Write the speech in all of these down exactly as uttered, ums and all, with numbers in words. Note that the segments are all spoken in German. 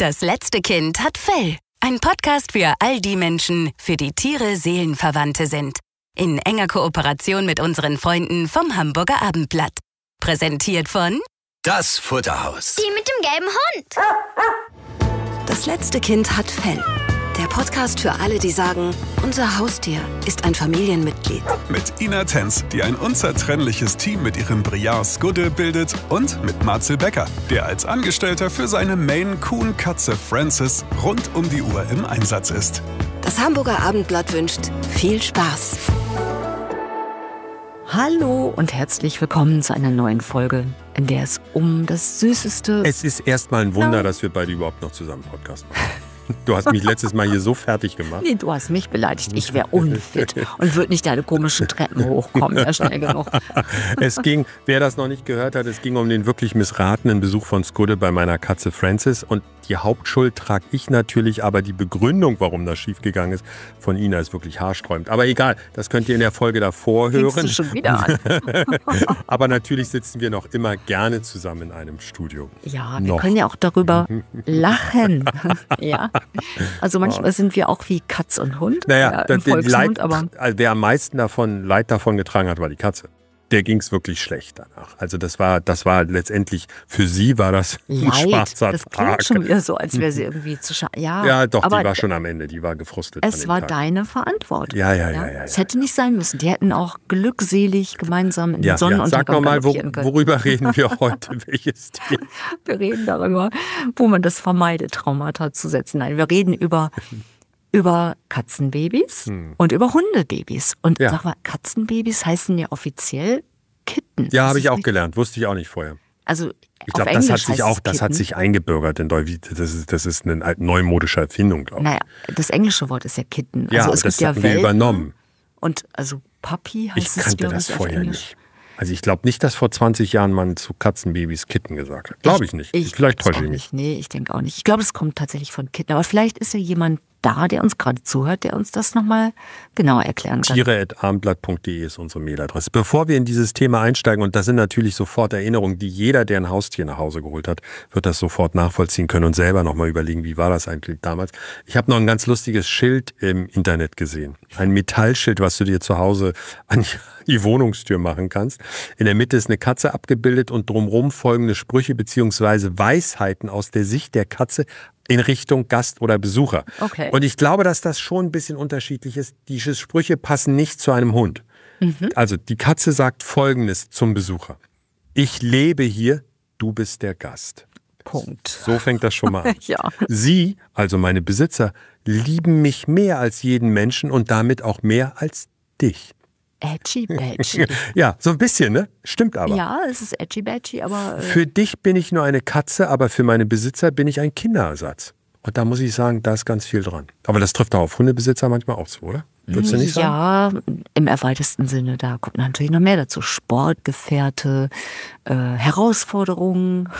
Das letzte Kind hat Fell. Ein Podcast für all die Menschen, für die Tiere Seelenverwandte sind. In enger Kooperation mit unseren Freunden vom Hamburger Abendblatt. Präsentiert von Das Futterhaus. Die mit dem gelben Hund. Das letzte Kind hat Fell. Der Podcast für alle, die sagen, unser Haustier ist ein Familienmitglied. Mit Ina Tenz, die ein unzertrennliches Team mit ihrem Briard Skudde bildet, und mit Marcel Becker, der als Angestellter für seine Maine-Coon Katze Francis rund um die Uhr im Einsatz ist. Das Hamburger Abendblatt wünscht viel Spaß. Hallo und herzlich willkommen zu einer neuen Folge, in der es um das Süßeste... Es ist erstmal ein Wunder, dass wir beide überhaupt noch zusammen Podcast machen. Du hast mich letztes Mal hier so fertig gemacht. Nee, du hast mich beleidigt. Ich wäre unfit und würde nicht deine komischen Treppen hochkommen. Ja, schnell genug. Es ging, wer das noch nicht gehört hat, es ging um den wirklich missratenen Besuch von Skudde bei meiner Katze Francis. Und die Hauptschuld trage ich natürlich, aber die Begründung, warum das schiefgegangen ist, von Ina ist wirklich haarsträubend. Aber egal, das könnt ihr in der Folge davor hören. Fängst du schon wieder an. Aber natürlich sitzen wir noch immer gerne zusammen in einem Studio. Ja, noch. Wir können ja auch darüber lachen. Ja. Also manchmal sind wir auch wie Katz und Hund. Naja, ja, den Leid, aber wer am meisten davon, Leid davon getragen hat, war die Katze. Der ging es wirklich schlecht danach. Also das war, das war letztendlich, für sie war das ein schwarzer Tag. Das klingt schon wieder so, als wäre sie irgendwie zu schade. Ja, ja, doch, aber die war schon am Ende, die war gefrustet. Es war deine Verantwortung. Ja, ja, ja. Es hätte nicht sein müssen. Die hätten auch glückselig gemeinsam in den Sonnenuntergang galoppieren können. Sag nochmal, worüber reden wir heute? Welches Thema? Wir reden darüber, wo man das vermeidet, Traumata zu setzen. Nein, wir reden über... über Katzenbabys hm. und über Hundebabys. Und ja. Sag mal, Katzenbabys heißen ja offiziell Kitten. Ja, habe ich auch gelernt. Wusste ich auch nicht vorher. Also ich glaube, das hat sich auch, das hat sich eingebürgert in Deutsch. Das ist, das ist eine neumodische Erfindung, glaube ich. Naja, das englische Wort ist ja Kitten. Also ja, es das haben ja wir übernommen. Und also Papi heißt es. Ich kannte das vorher nicht. Also ich glaube nicht, dass vor zwanzig Jahren man zu Katzenbabys Kitten gesagt hat. Glaube ich nicht. Ich, vielleicht täusche ich mich. Nee, ich denke auch nicht. Ich glaube, es kommt tatsächlich von Kitten. Aber vielleicht ist ja jemand da, der uns gerade zuhört, der uns das nochmal genauer erklären kann. tiere at abendblatt punkt de ist unsere Mailadresse. Bevor wir in dieses Thema einsteigen, und das sind natürlich sofort Erinnerungen, die jeder, der ein Haustier nach Hause geholt hat, wird das sofort nachvollziehen können und selber nochmal überlegen, wie war das eigentlich damals. Ich habe noch ein ganz lustiges Schild im Internet gesehen. Ein Metallschild, was du dir zu Hause an die Wohnungstür machen kannst. In der Mitte ist eine Katze abgebildet und drumherum folgende Sprüche bzw. Weisheiten aus der Sicht der Katze in Richtung Gast oder Besucher. Okay. Und ich glaube, dass das schon ein bisschen unterschiedlich ist. Diese Sprüche passen nicht zu einem Hund. Mhm. Also die Katze sagt Folgendes zum Besucher. Ich lebe hier, du bist der Gast. Punkt. So fängt das schon mal an. Ja. Sie, also meine Besitzer, lieben mich mehr als jeden Menschen und damit auch mehr als dich. Edgy-badgy. Ja, so ein bisschen, ne? Stimmt aber. Ja, es ist edgy-badgy, aber... Äh für dich bin ich nur eine Katze, aber für meine Besitzer bin ich ein Kinderersatz. Und da muss ich sagen, da ist ganz viel dran. Aber das trifft auch auf Hundebesitzer manchmal auch zu, oder? Würdest du nicht sagen? Ja, im erweiterten Sinne, da kommt natürlich noch mehr dazu. Sportgefährte, äh, Herausforderungen.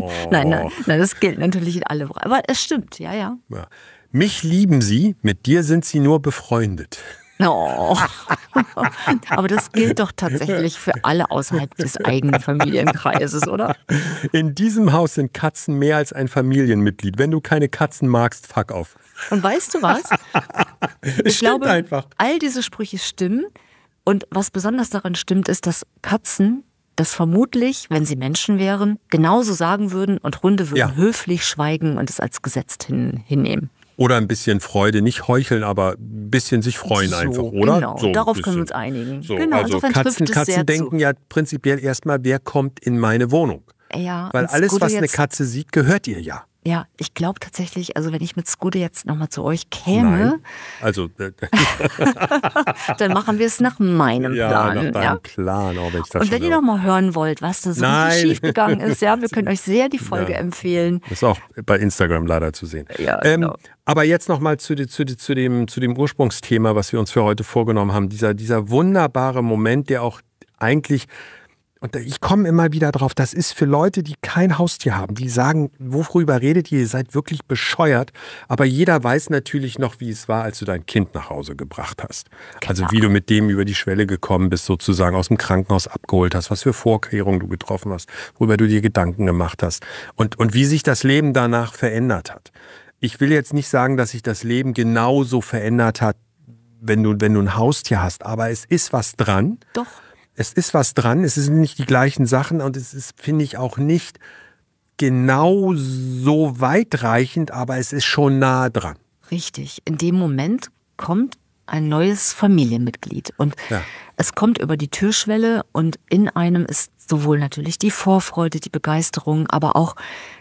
Oh. Nein, nein, nein, das gilt natürlich in alle. Aber es stimmt, ja, ja, ja. Mich lieben sie, mit dir sind sie nur befreundet. Oh. Aber das gilt doch tatsächlich für alle außerhalb des eigenen Familienkreises, oder? In diesem Haus sind Katzen mehr als ein Familienmitglied. Wenn du keine Katzen magst, fuck off. Und weißt du was? Ich glaube, einfach. all diese Sprüche stimmen. Und was besonders daran stimmt, ist, dass Katzen das vermutlich, wenn sie Menschen wären, genauso sagen würden und Hunde würden ja. höflich schweigen und es als Gesetz hin, hinnehmen. Oder ein bisschen Freude, nicht heucheln, aber ein bisschen sich freuen so, einfach, oder? Genau, so, darauf können wir uns einigen. So, genau, also Katzen, Katzen denken zu. ja prinzipiell erstmal, wer kommt in meine Wohnung? Ja, weil alles, Skudde was jetzt, eine Katze sieht, gehört ihr ja. Ja, ich glaube tatsächlich, also wenn ich mit Skudde jetzt nochmal zu euch käme, Nein. also äh, dann machen wir es nach meinem ja, Plan. Nach deinem ja? Plan auch, wenn ich das Und wenn ihr nochmal hören wollt, was da so schiefgegangen ist, ja, wir können euch sehr die Folge ja. empfehlen. Das ist auch bei Instagram leider zu sehen. Ja, genau. ähm, aber jetzt nochmal zu, zu, zu, dem, zu dem Ursprungsthema, was wir uns für heute vorgenommen haben. Dieser, dieser wunderbare Moment, der auch eigentlich... Und ich komme immer wieder drauf, das ist für Leute, die kein Haustier haben, die sagen, worüber redet ihr, ihr seid wirklich bescheuert. Aber jeder weiß natürlich noch, wie es war, als du dein Kind nach Hause gebracht hast. Genau. Also wie du mit dem über die Schwelle gekommen bist, sozusagen aus dem Krankenhaus abgeholt hast, was für Vorkehrungen du getroffen hast, worüber du dir Gedanken gemacht hast und, und wie sich das Leben danach verändert hat. Ich will jetzt nicht sagen, dass sich das Leben genauso verändert hat, wenn du, wenn du ein Haustier hast, aber es ist was dran. Doch. Es ist was dran, es sind nicht die gleichen Sachen und es ist, finde ich, auch nicht genau so weitreichend, aber es ist schon nah dran. Richtig, in dem Moment kommt ein neues Familienmitglied und ja. es kommt über die Türschwelle und in einem ist sowohl natürlich die Vorfreude, die Begeisterung, aber auch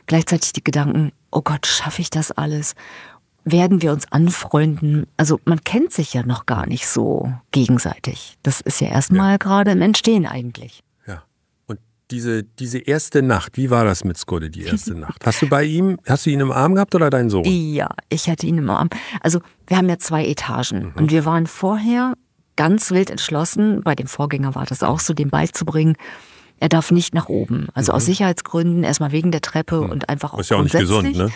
gleichzeitig die Gedanken, oh Gott, schaffe ich das alles? Werden wir uns anfreunden? Also man kennt sich ja noch gar nicht so gegenseitig. Das ist ja erstmal ja. gerade im Entstehen eigentlich. Ja. Und diese, diese erste Nacht, wie war das mit Skudde, die erste Nacht? Hast du bei ihm, hast du ihn im Arm gehabt oder deinen Sohn? Ja, ich hatte ihn im Arm. Also wir haben ja zwei Etagen mhm. und wir waren vorher ganz wild entschlossen, bei dem Vorgänger war das auch so, dem beizubringen, er darf nicht nach oben. Also mhm. aus Sicherheitsgründen, erstmal wegen der Treppe mhm. und einfach auch ist ja auch nicht gesund, ne?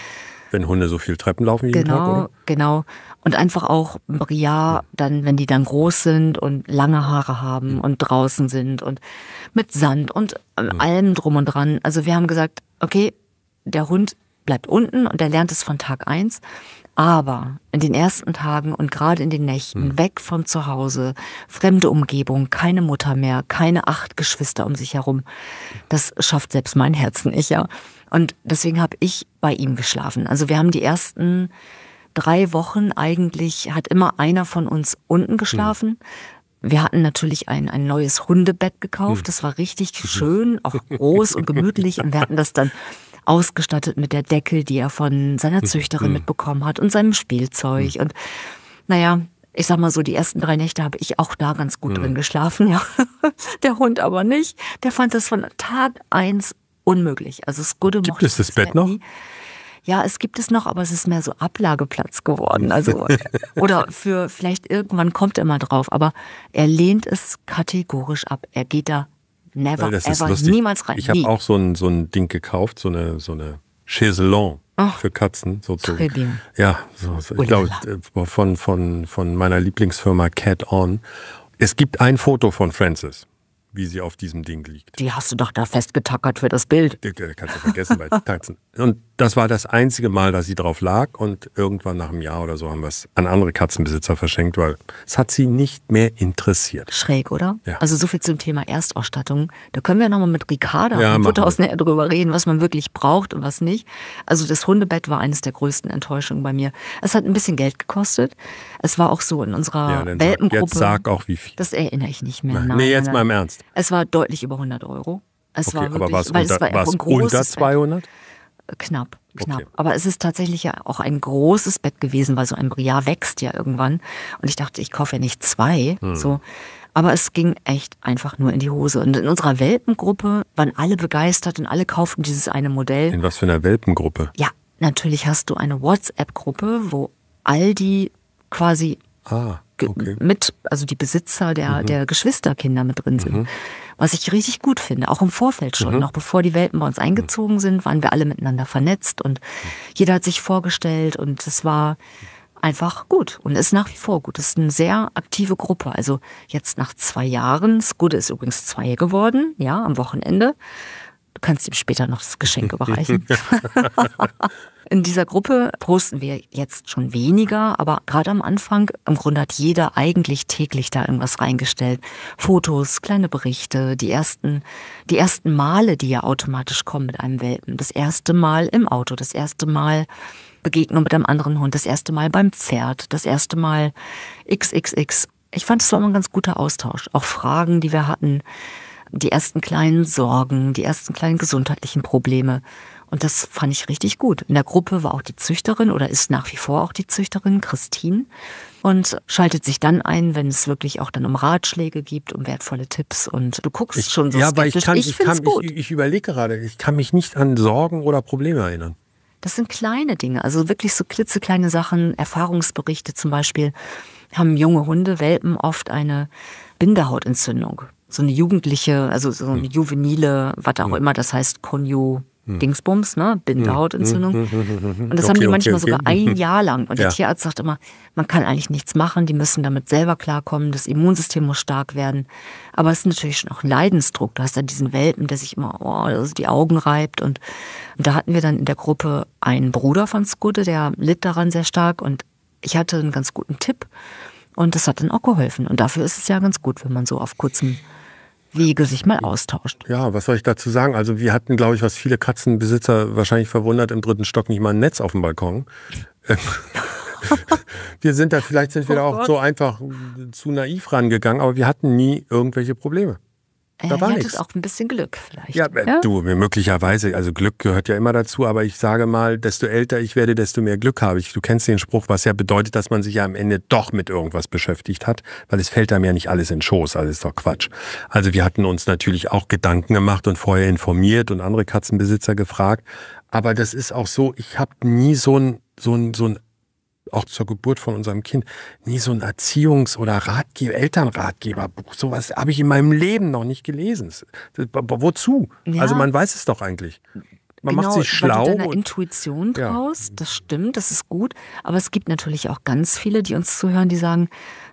Wenn Hunde so viel Treppen laufen jeden genau, Tag, oder? Genau, genau. Und einfach auch Briard, dann, wenn die dann groß sind und lange Haare haben mhm. und draußen sind und mit Sand und mhm. allem drum und dran. Also wir haben gesagt, okay, der Hund bleibt unten und er lernt es von Tag eins. Aber in den ersten Tagen und gerade in den Nächten, mhm. weg vom Zuhause, fremde Umgebung, keine Mutter mehr, keine acht Geschwister um sich herum, das schafft selbst mein Herz nicht, ja. Und deswegen habe ich bei ihm geschlafen. Also wir haben die ersten drei Wochen eigentlich, hat immer einer von uns unten geschlafen. Mhm. Wir hatten natürlich ein, ein neues Hundebett gekauft. Mhm. Das war richtig schön, auch groß und gemütlich. Und wir hatten das dann ausgestattet mit der Decke, die er von seiner Züchterin mhm. mitbekommen hat und seinem Spielzeug. Mhm. Und naja, ich sag mal so, die ersten drei Nächte habe ich auch da ganz gut mhm. drin geschlafen. Ja. Der Hund aber nicht. Der fand das von Tag eins unmöglich. Also Skudde mochte. Gibt es das Bett noch? Ja, es gibt es noch, aber es ist mehr so Ablageplatz geworden. Also, oder für vielleicht irgendwann kommt er mal drauf, aber er lehnt es kategorisch ab. Er geht da never, ever, niemals rein. Ich habe auch so ein, so ein Ding gekauft, so eine, so eine Chaiselongue für Katzen. Sozusagen. Ja, so, so. Ich glaube, von, von, von meiner Lieblingsfirma Cat On. Es gibt ein Foto von Francis, wie sie auf diesem Ding liegt. Die hast du doch da festgetackert für das Bild. Die kannst du vergessen bei Tatzen. Und das war das einzige Mal, dass sie drauf lag. Und irgendwann nach einem Jahr oder so haben wir es an andere Katzenbesitzer verschenkt, weil es hat sie nicht mehr interessiert. Schräg, oder? Ja. Also so viel zum Thema Erstausstattung. Da können wir nochmal mit Ricarda ja, im Futterhaus näher drüber reden, was man wirklich braucht und was nicht. Also das Hundebett war eines der größten Enttäuschungen bei mir. Es hat ein bisschen Geld gekostet. Es war auch so in unserer ja, Welpengruppe. Jetzt sag auch wie viel. Das erinnere ich nicht mehr. Nein. Nein, nee, jetzt nein. mal im Ernst. Es war deutlich über hundert Euro. Es okay, war wirklich, aber war es weil unter, es war war es ein großes unter zweihundert? Bett. Knapp, knapp. Okay. Aber es ist tatsächlich ja auch ein großes Bett gewesen, weil so ein Briard wächst ja irgendwann. Und ich dachte, ich kaufe ja nicht zwei. Hm. So. Aber es ging echt einfach nur in die Hose. Und in unserer Welpengruppe waren alle begeistert und alle kauften dieses eine Modell. In was für einer Welpengruppe? Ja, natürlich hast du eine WhatsApp-Gruppe, wo all die quasi... Ah. Okay. mit, also die Besitzer der, mhm. der Geschwisterkinder mit drin sind. Mhm. Was ich richtig gut finde, auch im Vorfeld schon. Mhm. Noch bevor die Welpen bei uns eingezogen sind, waren wir alle miteinander vernetzt und jeder hat sich vorgestellt und es war einfach gut und ist nach wie vor gut. Es ist eine sehr aktive Gruppe. Also jetzt nach zwei Jahren, Skudde ist übrigens zwei geworden, ja, am Wochenende. Du kannst ihm später noch das Geschenk überreichen. In dieser Gruppe posten wir jetzt schon weniger, aber gerade am Anfang, im Grunde hat jeder eigentlich täglich da irgendwas reingestellt. Fotos, kleine Berichte, die ersten, die ersten Male, die ja automatisch kommen mit einem Welpen. Das erste Mal im Auto, das erste Mal Begegnung mit einem anderen Hund, das erste Mal beim Pferd, das erste Mal X X X. Ich fand, es war immer ein ganz guter Austausch. Auch Fragen, die wir hatten, die ersten kleinen Sorgen, die ersten kleinen gesundheitlichen Probleme. Und das fand ich richtig gut. In der Gruppe war auch die Züchterin oder ist nach wie vor auch die Züchterin, Christine. Und schaltet sich dann ein, wenn es wirklich auch dann um Ratschläge gibt, um wertvolle Tipps. Und du guckst ich, schon so ja, skeptisch. Ich, kann, ich, ich, kann, gut. ich, ich überlege gerade, ich kann mich nicht an Sorgen oder Probleme erinnern. Das sind kleine Dinge, also wirklich so klitzekleine Sachen. Erfahrungsberichte zum Beispiel haben junge Hunde, Welpen oft eine Bindehautentzündung. so eine jugendliche, also so eine juvenile, was auch immer, das heißt Konju Dingsbums, ne? Bindehautentzündung. Und das okay, haben die manchmal okay, sogar okay. ein Jahr lang. Und der ja. Tierarzt sagt immer, man kann eigentlich nichts machen, die müssen damit selber klarkommen, das Immunsystem muss stark werden. Aber es ist natürlich schon auch ein Leidensdruck. Du hast dann diesen Welpen, der sich immer oh, also die Augen reibt. Und, und da hatten wir dann in der Gruppe einen Bruder von Skudde, der litt daran sehr stark. Und ich hatte einen ganz guten Tipp. Und das hat dann auch geholfen. Und dafür ist es ja ganz gut, wenn man so auf kurzem Wege sich mal austauscht. Ja, was soll ich dazu sagen? Also wir hatten, glaube ich, was viele Katzenbesitzer wahrscheinlich verwundert, im dritten Stock nicht mal ein Netz auf dem Balkon. Wir sind da, vielleicht sind wir oh da auch Gott. so einfach zu naiv rangegangen, aber wir hatten nie irgendwelche Probleme. Da ja, war nichts. Du hattest auch ein bisschen Glück vielleicht. Ja, ja, du, möglicherweise, also Glück gehört ja immer dazu, aber ich sage mal, desto älter ich werde, desto mehr Glück habe ich. Du kennst den Spruch, was ja bedeutet, dass man sich ja am Ende doch mit irgendwas beschäftigt hat, weil es fällt einem ja nicht alles in den Schoß, also ist doch Quatsch. Also wir hatten uns natürlich auch Gedanken gemacht und vorher informiert und andere Katzenbesitzer gefragt, aber das ist auch so, ich habe nie so ein, so ein, so ein auch zur Geburt von unserem Kind, nie so ein Erziehungs- oder Ratgeber, Elternratgeberbuch. Sowas habe ich in meinem Leben noch nicht gelesen. Wozu? Ja. Also man weiß es doch eigentlich. Man genau, macht sich schlau. Mit deiner Intuition draus, ja. Das stimmt, das ist gut. Aber es gibt natürlich auch ganz viele, die uns zuhören, die sagen,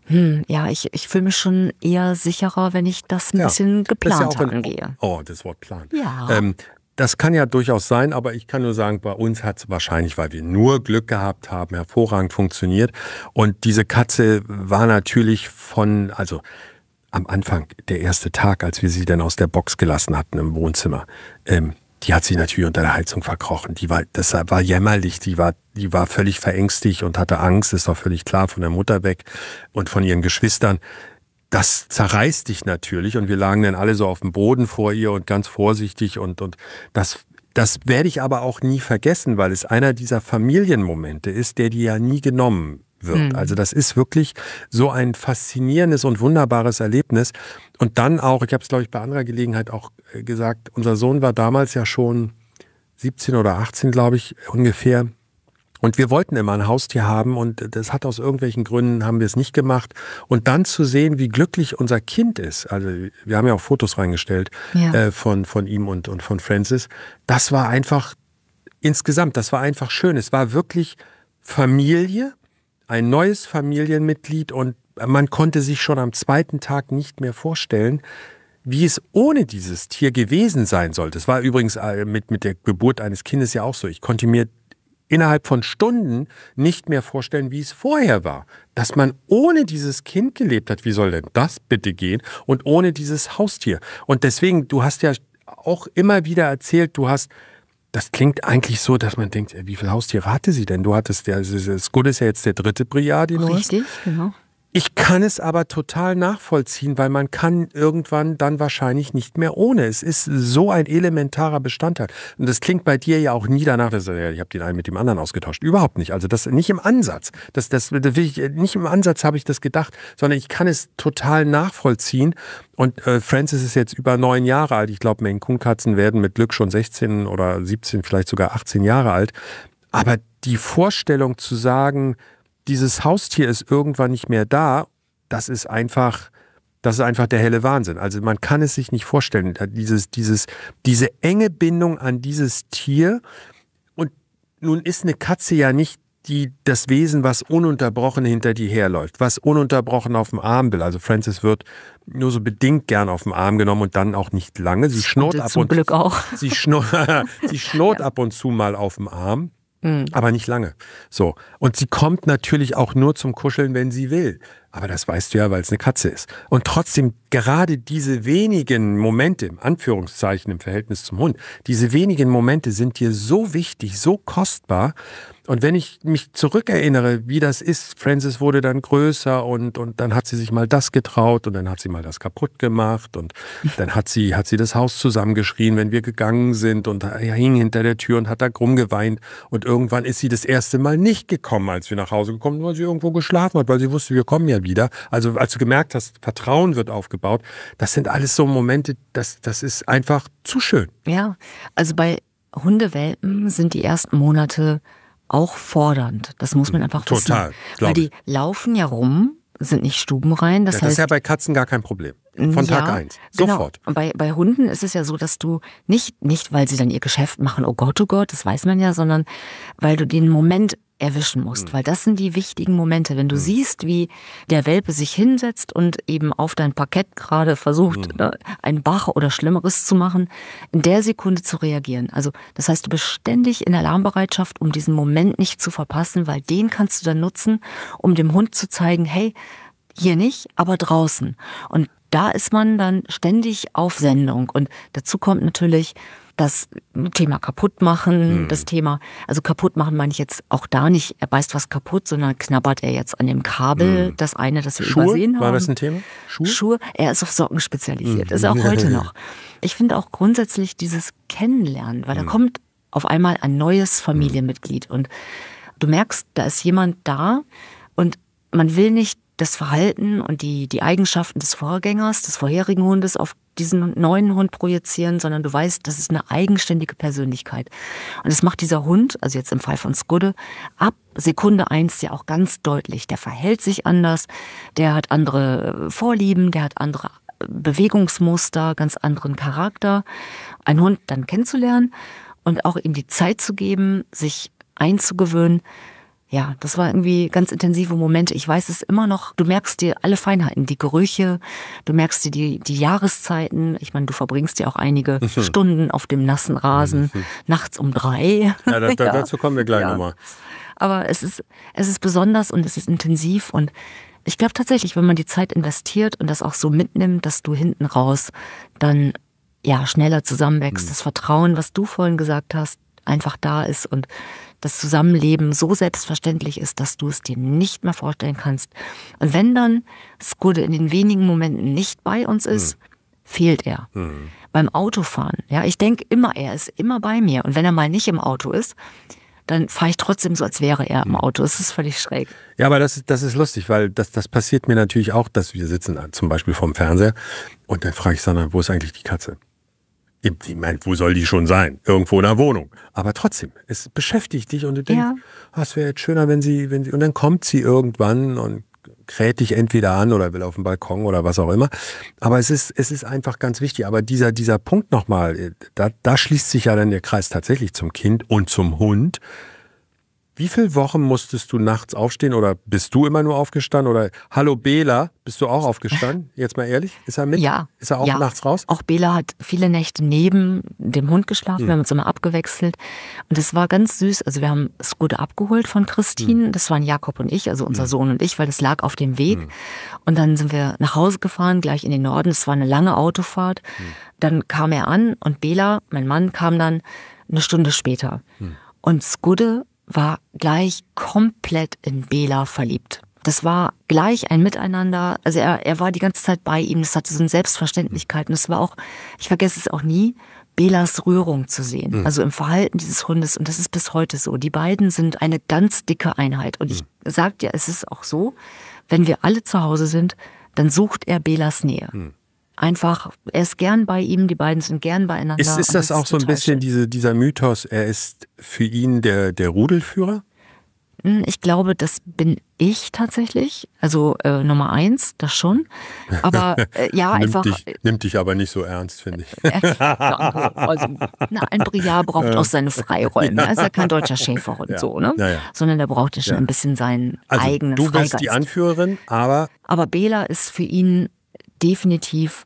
hm, ja, ich, ich fühle mich schon eher sicherer, wenn ich das ein ja, bisschen geplant ja angehe. Oh, das Wort Plan. Ja. Ähm, Das kann ja durchaus sein, aber ich kann nur sagen, bei uns hat es wahrscheinlich, weil wir nur Glück gehabt haben, hervorragend funktioniert. Und diese Katze war natürlich von, also am Anfang, der erste Tag, als wir sie dann aus der Box gelassen hatten im Wohnzimmer, ähm, die hat sich natürlich unter der Heizung verkrochen. Die war, das war jämmerlich, die war, die war völlig verängstigt und hatte Angst, ist doch völlig klar, von der Mutter weg und von ihren Geschwistern. Das zerreißt dich natürlich und wir lagen dann alle so auf dem Boden vor ihr und ganz vorsichtig und, und das, das werde ich aber auch nie vergessen, weil es einer dieser Familienmomente ist, der dir ja nie genommen wird. Mhm. Also das ist wirklich so ein faszinierendes und wunderbares Erlebnis und dann auch, ich habe es glaube ich bei anderer Gelegenheit auch gesagt, unser Sohn war damals ja schon siebzehn oder achtzehn glaube ich ungefähr. Und wir wollten immer ein Haustier haben und das hat aus irgendwelchen Gründen, haben wir es nicht gemacht. Und dann zu sehen, wie glücklich unser Kind ist, also wir haben ja auch Fotos reingestellt ja. äh, von, von ihm und, und von Francis, das war einfach insgesamt, das war einfach schön. Es war wirklich Familie, ein neues Familienmitglied und man konnte sich schon am zweiten Tag nicht mehr vorstellen, wie es ohne dieses Tier gewesen sein sollte. Es war übrigens mit, mit der Geburt eines Kindes ja auch so. Ich konnte mir innerhalb von Stunden nicht mehr vorstellen, wie es vorher war. Dass man ohne dieses Kind gelebt hat, wie soll denn das bitte gehen? Und ohne dieses Haustier. Und deswegen, du hast ja auch immer wieder erzählt, du hast, das klingt eigentlich so, dass man denkt, wie viel Haustiere hatte sie denn? Du hattest, der, das Gute ist ja jetzt der dritte Briard, den du hast. Richtig, genau. Ich kann es aber total nachvollziehen, weil man kann irgendwann dann wahrscheinlich nicht mehr ohne. Es ist so ein elementarer Bestandteil. Und das klingt bei dir ja auch nie danach, dass, ja, ich habe den einen mit dem anderen ausgetauscht. Überhaupt nicht. Also das nicht im Ansatz. Das, das, das will ich, nicht im Ansatz habe ich das gedacht, sondern ich kann es total nachvollziehen. Und äh, Francis ist jetzt über neun Jahre alt. Ich glaube, Maine-Coon-Katzen werden mit Glück schon sechzehn oder siebzehn, vielleicht sogar achtzehn Jahre alt. Aber die Vorstellung zu sagen, dieses Haustier ist irgendwann nicht mehr da, das ist einfach, das ist einfach der helle Wahnsinn. Also man kann es sich nicht vorstellen, dieses, dieses, diese enge Bindung an dieses Tier. Und nun ist eine Katze ja nicht die, das Wesen, was ununterbrochen hinter dir herläuft, was ununterbrochen auf dem Arm will. Also Francis wird nur so bedingt gern auf dem Arm genommen und dann auch nicht lange. Sie schnurrt ab und Glück auch. Sie schnurrt, sie schnurrt ja. ab und zu mal auf dem Arm. Aber nicht lange. So. Und sie kommt natürlich auch nur zum Kuscheln, wenn sie will. Aber das weißt du ja, weil es eine Katze ist. Und trotzdem, gerade diese wenigen Momente, im Anführungszeichen im Verhältnis zum Hund, diese wenigen Momente sind dir so wichtig, so kostbar. Und wenn ich mich zurückerinnere, wie das ist, Francis wurde dann größer und, und dann hat sie sich mal das getraut und dann hat sie mal das kaputt gemacht und dann hat sie, hat sie das Haus zusammengeschrien, wenn wir gegangen sind und hing hinter der Tür und hat da rumgeweint und irgendwann ist sie das erste Mal nicht gekommen, als wir nach Hause gekommen sind, weil sie irgendwo geschlafen hat, weil sie wusste, wir kommen ja wieder. Also als du gemerkt hast, Vertrauen wird aufgebaut, das sind alles so Momente, das, das ist einfach zu schön. Ja, also bei Hundewelpen sind die ersten Monate auch fordernd. Das muss man einfach wissen. Total. Weil die laufen ja rum, sind nicht stubenrein. Das, ja, das heißt, ist ja bei Katzen gar kein Problem. Von Tag ja, eins, sofort. Genau. Und bei, bei Hunden ist es ja so, dass du nicht, nicht, weil sie dann ihr Geschäft machen, oh Gott, oh Gott, das weiß man ja, sondern weil du den Moment erwischen musst, mhm. weil das sind die wichtigen Momente. Wenn du mhm. siehst, wie der Welpe sich hinsetzt und eben auf dein Parkett gerade versucht, mhm. einen Bach oder Schlimmeres zu machen, in der Sekunde zu reagieren. Also das heißt, du bist ständig in Alarmbereitschaft, um diesen Moment nicht zu verpassen, weil den kannst du dann nutzen, um dem Hund zu zeigen, hey, hier nicht, aber draußen. Und da ist man dann ständig auf Sendung. Und dazu kommt natürlich das Thema kaputt machen, hm. das Thema, also kaputt machen meine ich jetzt auch da nicht, er beißt was kaputt, sondern knabbert er jetzt an dem Kabel, hm. das eine, das wir Schuhe? Übersehen haben. War das ein Thema? Schuhe? Schuhe, er ist auf Socken spezialisiert, hm. ist auch heute noch. Ich finde auch grundsätzlich dieses Kennenlernen, weil hm. da kommt auf einmal ein neues Familienmitglied und du merkst, da ist jemand da und man will nicht das Verhalten und die, die Eigenschaften des Vorgängers, des vorherigen Hundes auf diesen neuen Hund projizieren, sondern du weißt, das ist eine eigenständige Persönlichkeit. Und das macht dieser Hund, also jetzt im Fall von Skudde, ab Sekunde eins ja auch ganz deutlich. Der verhält sich anders, der hat andere Vorlieben, der hat andere Bewegungsmuster, ganz anderen Charakter. Einen Hund dann kennenzulernen und auch ihm die Zeit zu geben, sich einzugewöhnen, ja, das war irgendwie ganz intensive Momente. Ich weiß es immer noch. Du merkst dir alle Feinheiten, die Gerüche, du merkst dir die, die Jahreszeiten. Ich meine, du verbringst dir auch einige Stunden auf dem nassen Rasen, nachts um drei. Ja, da, da, ja. Dazu kommen wir gleich ja. nochmal. Aber es ist, es ist besonders und es ist intensiv. Und ich glaube tatsächlich, wenn man die Zeit investiert und das auch so mitnimmt, dass du hinten raus dann ja schneller zusammenwächst, mhm. das Vertrauen, was du vorhin gesagt hast, einfach da ist und das Zusammenleben so selbstverständlich ist, dass du es dir nicht mehr vorstellen kannst. Und wenn dann Skudde in den wenigen Momenten nicht bei uns ist, hm. fehlt er. Hm. Beim Autofahren, ja, ich denke immer, er ist immer bei mir. Und wenn er mal nicht im Auto ist, dann fahre ich trotzdem so, als wäre er im Auto. Es ist völlig schräg. Ja, aber das, das ist lustig, weil das, das passiert mir natürlich auch, dass wir sitzen zum Beispiel vorm Fernseher und dann frage ich Sandra, wo ist eigentlich die Katze? Ich meine, wo soll die schon sein? Irgendwo in der Wohnung. Aber trotzdem, es beschäftigt dich und du denkst, ja. oh, es wäre jetzt schöner, wenn sie, wenn sie... Und dann kommt sie irgendwann und kräht dich entweder an oder will auf den Balkon oder was auch immer. Aber es ist, es ist einfach ganz wichtig. Aber dieser, dieser Punkt nochmal, da, da schließt sich ja dann der Kreis tatsächlich zum Kind und zum Hund. Wie viele Wochen musstest du nachts aufstehen oder bist du immer nur aufgestanden? Oder hallo Bela, bist du auch aufgestanden? Jetzt mal ehrlich, ist er mit? Ja. Ist er auch ja. nachts raus? Auch Bela hat viele Nächte neben dem Hund geschlafen, hm. wir haben uns immer abgewechselt und es war ganz süß, also wir haben Skudde abgeholt von Christine, hm. das waren Jakob und ich, also unser hm. Sohn und ich, weil das lag auf dem Weg hm. und dann sind wir nach Hause gefahren, gleich in den Norden, es war eine lange Autofahrt, hm. dann kam er an und Bela, mein Mann, kam dann eine Stunde später hm. und Skudde war gleich komplett in Bela verliebt. Das war gleich ein Miteinander. Also er, er war die ganze Zeit bei ihm. Das hatte so eine Selbstverständlichkeit. Und es war auch, ich vergesse es auch nie, Belas Rührung zu sehen. Mhm. Also im Verhalten dieses Hundes. Und das ist bis heute so. Die beiden sind eine ganz dicke Einheit. Und ich mhm. sag dir, es ist auch so, wenn wir alle zu Hause sind, dann sucht er Belas Nähe. Mhm. Einfach, er ist gern bei ihm, die beiden sind gern beieinander. Ist, ist das, das auch so ein bisschen diese, dieser Mythos, er ist für ihn der, der Rudelführer? Ich glaube, das bin ich tatsächlich. Also äh, Nummer eins, das schon. Aber äh, ja, einfach. Dich, äh, nimmt dich aber nicht so ernst, finde ich. Äh, danke. Also, na, ein Briard braucht äh, auch seine Freiräume. Er ja. ist ja kein deutscher Schäferhund, ja. so, ne? Ja, ja. Sondern der braucht ja schon ja. ein bisschen seinen also, eigenen Freigeist. Du bist die Anführerin, aber. Aber Bela ist für ihn definitiv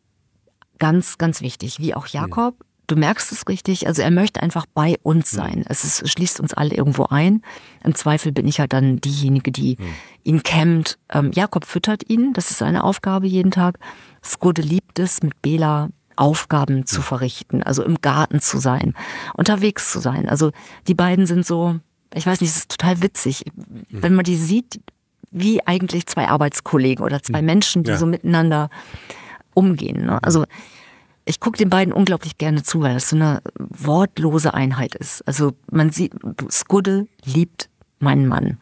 ganz, ganz wichtig. Wie auch Jakob, du merkst es richtig, also er möchte einfach bei uns sein. Es ist, schließt uns alle irgendwo ein. Im Zweifel bin ich halt dann diejenige, die mhm. ihn kämmt. Ähm, Jakob füttert ihn, das ist seine Aufgabe jeden Tag. Skudde liebt es, mit Bela Aufgaben zu verrichten, also im Garten zu sein, unterwegs zu sein. Also die beiden sind so, ich weiß nicht, es ist total witzig. Mhm. Wenn man die sieht, wie eigentlich zwei Arbeitskollegen oder zwei Menschen, die ja. so miteinander umgehen. Ne? Also ich gucke den beiden unglaublich gerne zu, weil das so eine wortlose Einheit ist. Also man sieht, Skudde liebt meinen Mann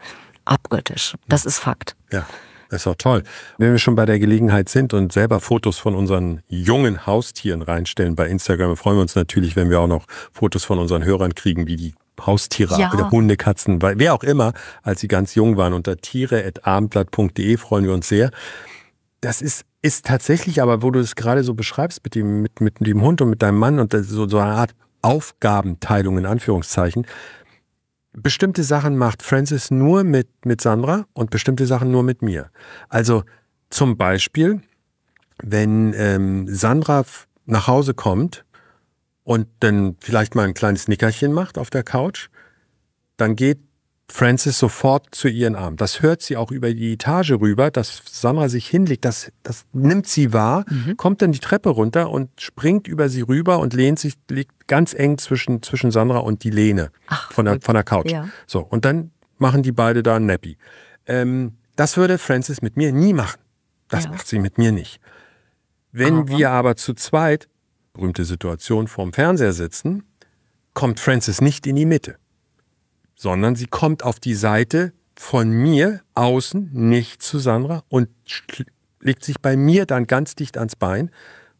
abgöttisch. Das ist Fakt. Ja, das ist auch toll. Wenn wir schon bei der Gelegenheit sind und selber Fotos von unseren jungen Haustieren reinstellen bei Instagram, freuen wir uns natürlich, wenn wir auch noch Fotos von unseren Hörern kriegen, wie die Haustiere, ja. Hunde, Katzen, wer auch immer, als sie ganz jung waren. Unter tiere punkt abendblatt punkt de freuen wir uns sehr. Das ist, ist tatsächlich, aber wo du es gerade so beschreibst mit dem, mit, mit dem Hund und mit deinem Mann und das, so, so eine Art Aufgabenteilung in Anführungszeichen. Bestimmte Sachen macht Francis nur mit, mit Sandra und bestimmte Sachen nur mit mir. Also zum Beispiel, wenn ähm, Sandra nach Hause kommt und dann vielleicht mal ein kleines Nickerchen macht auf der Couch, dann geht Francis sofort zu ihren Armen. Das hört sie auch über die Etage rüber, dass Sandra sich hinlegt, das, das nimmt sie wahr, mhm. kommt dann die Treppe runter und springt über sie rüber und lehnt sich, liegt ganz eng zwischen, zwischen Sandra und die Lehne Ach, von, der, von der Couch. Ja. So, und dann machen die beide da ein Nappy. Ähm, das würde Francis mit mir nie machen. Das ja. macht sie mit mir nicht. Wenn aber. wir aber zu zweit, berühmte Situation, vorm Fernseher sitzen, kommt Francis nicht in die Mitte, sondern sie kommt auf die Seite von mir, außen, nicht zu Sandra und legt sich bei mir dann ganz dicht ans Bein.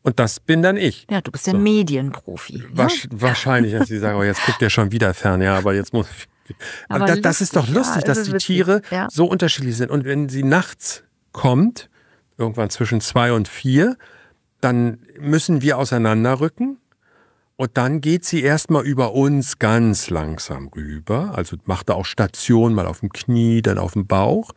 Und das bin dann ich. Ja, du bist so. ein Medienprofi. Wasch, ne? Wahrscheinlich, dass sie sagen, oh, jetzt guckt er schon wieder fern. Ja, aber jetzt muss ich. Aber das, das ist doch lustig, ja, dass die witzig. Tiere ja. so unterschiedlich sind. Und wenn sie nachts kommt, irgendwann zwischen zwei und vier, dann müssen wir auseinanderrücken. Und dann geht sie erstmal über uns ganz langsam rüber, also macht da auch Station, mal auf dem Knie, dann auf dem Bauch.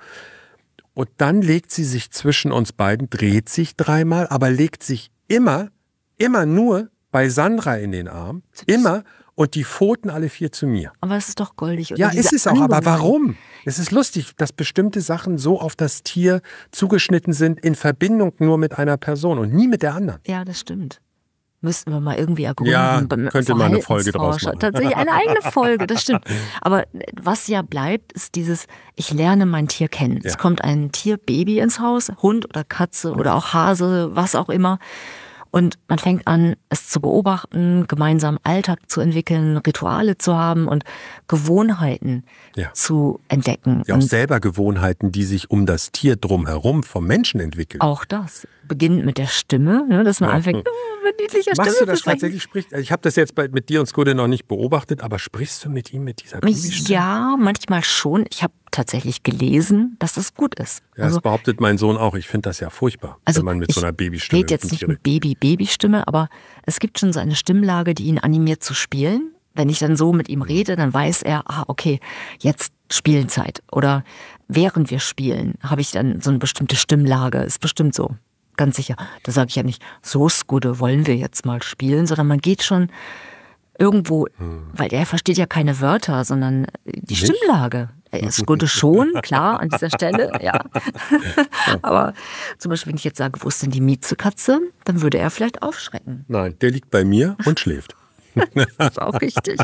Und dann legt sie sich zwischen uns beiden, dreht sich dreimal, aber legt sich immer, immer nur bei Sandra in den Arm, immer und die Pfoten alle vier zu mir. Aber es ist doch goldig. Oder ja, ist es auch, aber warum? Es ist lustig, dass bestimmte Sachen so auf das Tier zugeschnitten sind, in Verbindung nur mit einer Person und nie mit der anderen. Ja, das stimmt. Müssten wir mal irgendwie ergründen. Ja, könnte mal eine Folge draus machen. Tatsächlich eine eigene Folge, das stimmt. Aber was ja bleibt, ist dieses, ich lerne mein Tier kennen. Ja. Es kommt ein Tierbaby ins Haus, Hund oder Katze oder auch Hase, was auch immer. Und man fängt an, es zu beobachten, gemeinsam Alltag zu entwickeln, Rituale zu haben und Gewohnheiten ja. zu entdecken. Ja, auch und selber Gewohnheiten, die sich um das Tier drumherum vom Menschen entwickeln. Auch das. Beginnt mit der Stimme, ne, dass man ja. anfängt, oh, mit niedlicher Stimme Machst du das tatsächlich? Spricht? Ich habe das jetzt bei, mit dir und Skudde noch nicht beobachtet, aber sprichst du mit ihm, mit dieser Babystimme? Ja, manchmal schon. Ich habe tatsächlich gelesen, dass das gut ist. Ja, also, das behauptet mein Sohn auch. Ich finde das ja furchtbar, also wenn man mit so einer Babystimme... Ich rede jetzt nicht mit Baby-Babystimme, aber es gibt schon so eine Stimmlage, die ihn animiert zu spielen. Wenn ich dann so mit ihm rede, dann weiß er, ah, okay, jetzt Spielenzeit. Oder während wir spielen, habe ich dann so eine bestimmte Stimmlage. Ist bestimmt so. Ganz sicher. Da sage ich ja nicht, so Skudde, wollen wir jetzt mal spielen, sondern man geht schon irgendwo, hm. weil er versteht ja keine Wörter, sondern die nicht? Stimmlage. Skudde schon, klar, an dieser Stelle, ja. Aber zum Beispiel, wenn ich jetzt sage, wo ist denn die Miezekatze, dann würde er vielleicht aufschrecken. Nein, der liegt bei mir und schläft. Das ist auch richtig.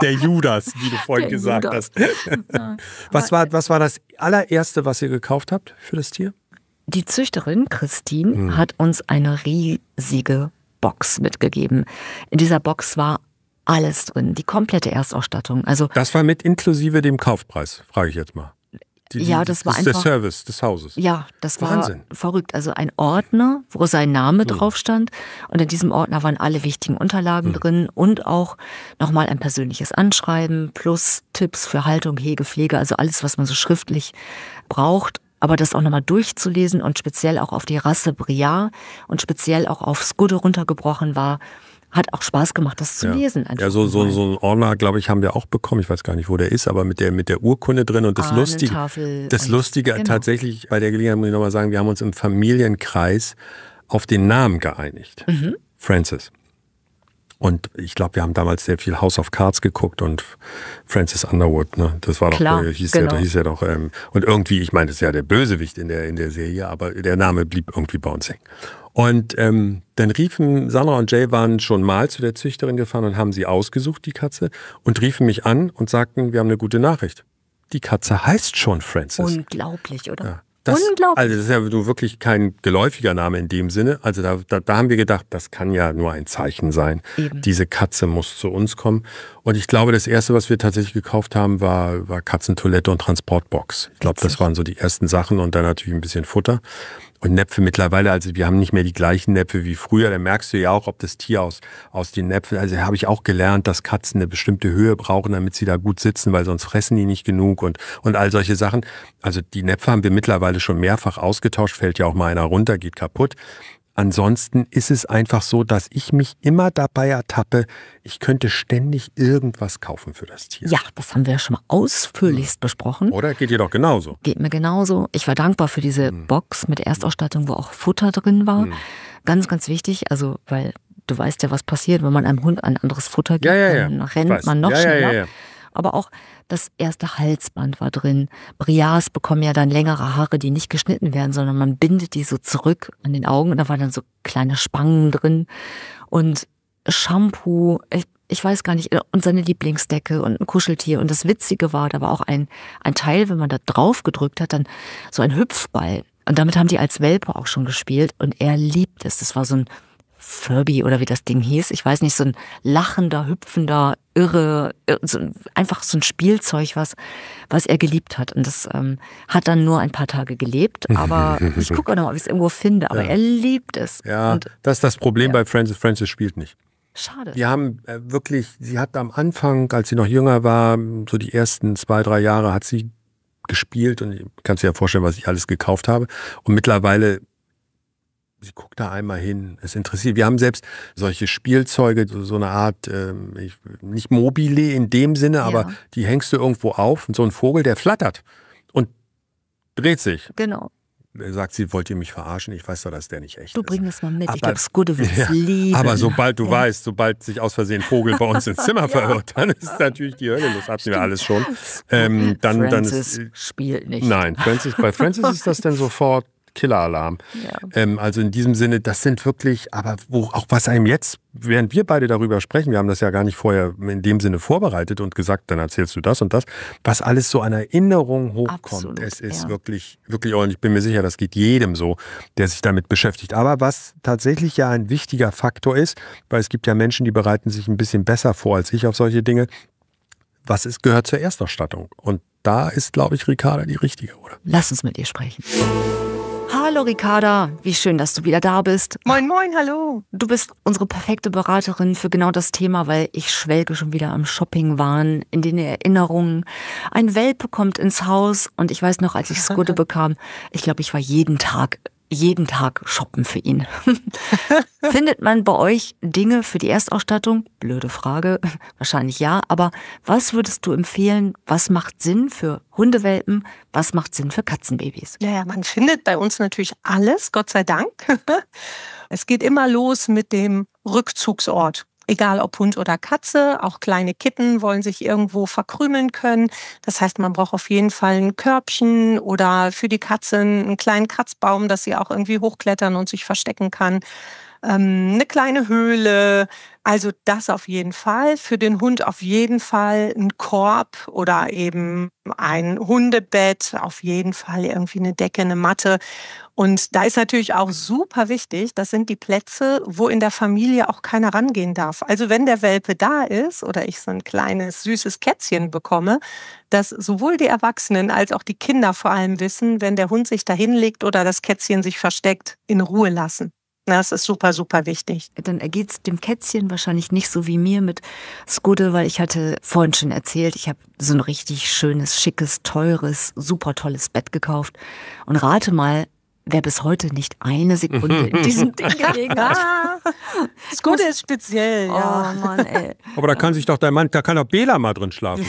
Der Judas, wie du vorhin der gesagt Judas. hast. Ja, was war, was war das allererste, was ihr gekauft habt für das Tier? Die Züchterin Christine hm. hat uns eine riesige Box mitgegeben. In dieser Box war alles drin, die komplette Erstausstattung. Also das war mit inklusive dem Kaufpreis, frage ich jetzt mal. Die, die, ja, das, das war einfach der Service des Hauses. Ja, das Wahnsinn. war verrückt. Also ein Ordner, wo sein Name hm. drauf stand. Und in diesem Ordner waren alle wichtigen Unterlagen hm. drin und auch nochmal ein persönliches Anschreiben plus Tipps für Haltung, Hege, Pflege, also alles, was man so schriftlich braucht. Aber das auch nochmal durchzulesen und speziell auch auf die Rasse Briard und speziell auch auf Skudde runtergebrochen war, hat auch Spaß gemacht, das zu ja. lesen. Ja, so, so, so ein Ordner, glaube ich, haben wir auch bekommen. Ich weiß gar nicht, wo der ist, aber mit der, mit der Urkunde drin und das ah, Lustige. Das Lustige genau. tatsächlich, bei der Gelegenheit muss ich nochmal sagen, wir haben uns im Familienkreis auf den Namen geeinigt. Mhm. Francis. Und ich glaube, wir haben damals sehr viel House of Cards geguckt und Francis Underwood, ne? Das war doch, Klar, äh, hieß, genau. ja, hieß ja doch, ähm, und irgendwie, ich meine, das ist ja der Bösewicht in der, in der Serie, aber der Name blieb irgendwie bei uns hängen. Und ähm, dann riefen, Sandra und Jay waren schon mal zu der Züchterin gefahren und haben sie ausgesucht, die Katze, und riefen mich an und sagten, wir haben eine gute Nachricht. Die Katze heißt schon Francis. Unglaublich, oder? Ja. Das, Unglaublich. Also das ist ja nun wirklich kein geläufiger Name in dem Sinne. Also da, da, da haben wir gedacht, das kann ja nur ein Zeichen sein. Eben. Diese Katze muss zu uns kommen. Und ich glaube, das Erste, was wir tatsächlich gekauft haben, war, war Katzentoilette und Transportbox. Ich glaube, das waren so die ersten Sachen und dann natürlich ein bisschen Futter. Und Näpfe mittlerweile, also wir haben nicht mehr die gleichen Näpfe wie früher, da merkst du ja auch, ob das Tier aus, aus den Näpfen, also habe ich auch gelernt, dass Katzen eine bestimmte Höhe brauchen, damit sie da gut sitzen, weil sonst fressen die nicht genug und, und all solche Sachen. Also die Näpfe haben wir mittlerweile schon mehrfach ausgetauscht, fällt ja auch mal einer runter, geht kaputt. Ansonsten ist es einfach so, dass ich mich immer dabei ertappe, ich könnte ständig irgendwas kaufen für das Tier. Ja, das haben wir ja schon mal ausführlichst besprochen. Oder? Geht dir doch genauso. Geht mir genauso. Ich war dankbar für diese hm. Box mit Erstausstattung, wo auch Futter drin war. Hm. Ganz, ganz wichtig, also weil du weißt ja, was passiert, wenn man einem Hund ein anderes Futter gibt, ja, ja, ja. dann rennt man noch ja, schneller. Ja, ja, ja. Aber auch das erste Halsband war drin. Briards bekommen ja dann längere Haare, die nicht geschnitten werden, sondern man bindet die so zurück an den Augen und da waren dann so kleine Spangen drin. Und Shampoo, ich, ich weiß gar nicht, und seine Lieblingsdecke und ein Kuscheltier. Und das Witzige war, da war auch ein, ein Teil, wenn man da drauf gedrückt hat, dann so ein Hüpfball. Und damit haben die als Welpe auch schon gespielt und er liebt es. Das war so ein Furby oder wie das Ding hieß, ich weiß nicht, so ein lachender, hüpfender, irre, irre so ein, einfach so ein Spielzeug, was, was er geliebt hat. Und das ähm, hat dann nur ein paar Tage gelebt, aber ich gucke auch noch mal, ob ich es irgendwo finde, aber ja. er liebt es. Ja, und das ist das Problem ja. bei Francis. Francis spielt nicht. Schade. Wir haben äh, wirklich, sie hat am Anfang, als sie noch jünger war, so die ersten zwei, drei Jahre hat sie gespielt und kannst dir ja vorstellen, was ich alles gekauft habe. Und mittlerweile sie guckt da einmal hin, es interessiert. Wir haben selbst solche Spielzeuge, so eine Art, ähm, ich, nicht mobile in dem Sinne, ja. aber die hängst du irgendwo auf und so ein Vogel, der flattert und dreht sich. Genau. Er sagt, sie wollte mich verarschen, ich weiß doch, dass der nicht echt du ist. Du bringst das mal mit, aber, ich glaube, Skudde wird es ja, lieben. Aber sobald du ja. weißt, sobald sich aus Versehen Vogel bei uns ins Zimmer ja. verirrt, dann ist natürlich die Hölle los, hatten Stimmt. wir alles schon. Ähm, dann, Francis dann ist, spielt nicht. Nein, Francis, bei Francis ist das dann sofort Killer-Alarm. Ja. Ähm, also in diesem Sinne, das sind wirklich, aber wo, auch was einem jetzt, während wir beide darüber sprechen, wir haben das ja gar nicht vorher in dem Sinne vorbereitet und gesagt, dann erzählst du das und das, was alles so an Erinnerungen hochkommt. Absolut, es ist ja. wirklich, wirklich, und ich bin mir sicher, das geht jedem so, der sich damit beschäftigt. Aber was tatsächlich ja ein wichtiger Faktor ist, weil es gibt ja Menschen, die bereiten sich ein bisschen besser vor als ich auf solche Dinge, was ist, gehört zur Erstausstattung? Und da ist, glaube ich, Ricarda die Richtige, oder? Lass uns mit ihr sprechen. Hallo Ricarda, wie schön, dass du wieder da bist. Moin, moin, hallo. Du bist unsere perfekte Beraterin für genau das Thema, weil ich schwelge schon wieder am Shoppingwahn, in den Erinnerungen. Ein Welpe kommt ins Haus und ich weiß noch, als ich Skudde bekam, ich glaube, ich war jeden Tag, jeden Tag shoppen für ihn. Findet man bei euch Dinge für die Erstausstattung? Blöde Frage, wahrscheinlich ja, aber was würdest du empfehlen, was macht Sinn für Hundewelpen, was macht Sinn für Katzenbabys? Ja, ja, man findet bei uns natürlich alles, Gott sei Dank. Es geht immer los mit dem Rückzugsort. Egal ob Hund oder Katze, auch kleine Kitten wollen sich irgendwo verkrümeln können. Das heißt, man braucht auf jeden Fall ein Körbchen oder für die Katze einen kleinen Kratzbaum, dass sie auch irgendwie hochklettern und sich verstecken kann. Eine kleine Höhle, also das auf jeden Fall. Für den Hund auf jeden Fall ein Korb oder eben ein Hundebett, auf jeden Fall irgendwie eine Decke, eine Matte. Und da ist natürlich auch super wichtig, das sind die Plätze, wo in der Familie auch keiner rangehen darf. Also wenn der Welpe da ist oder ich so ein kleines süßes Kätzchen bekomme, dass sowohl die Erwachsenen als auch die Kinder vor allem wissen, wenn der Hund sich da hinlegt oder das Kätzchen sich versteckt, in Ruhe lassen. Das ist super, super wichtig. Dann ergeht es dem Kätzchen wahrscheinlich nicht so wie mir mit Skudde, weil ich hatte vorhin schon erzählt, ich habe so ein richtig schönes, schickes, teures, super tolles Bett gekauft. Und rate mal, wer bis heute nicht eine Sekunde in diesem Ding gelegen hat. Skudde ist speziell, ja. Oh Mann, ey. Aber da kann sich doch dein Mann, da kann doch Bela mal drin schlafen.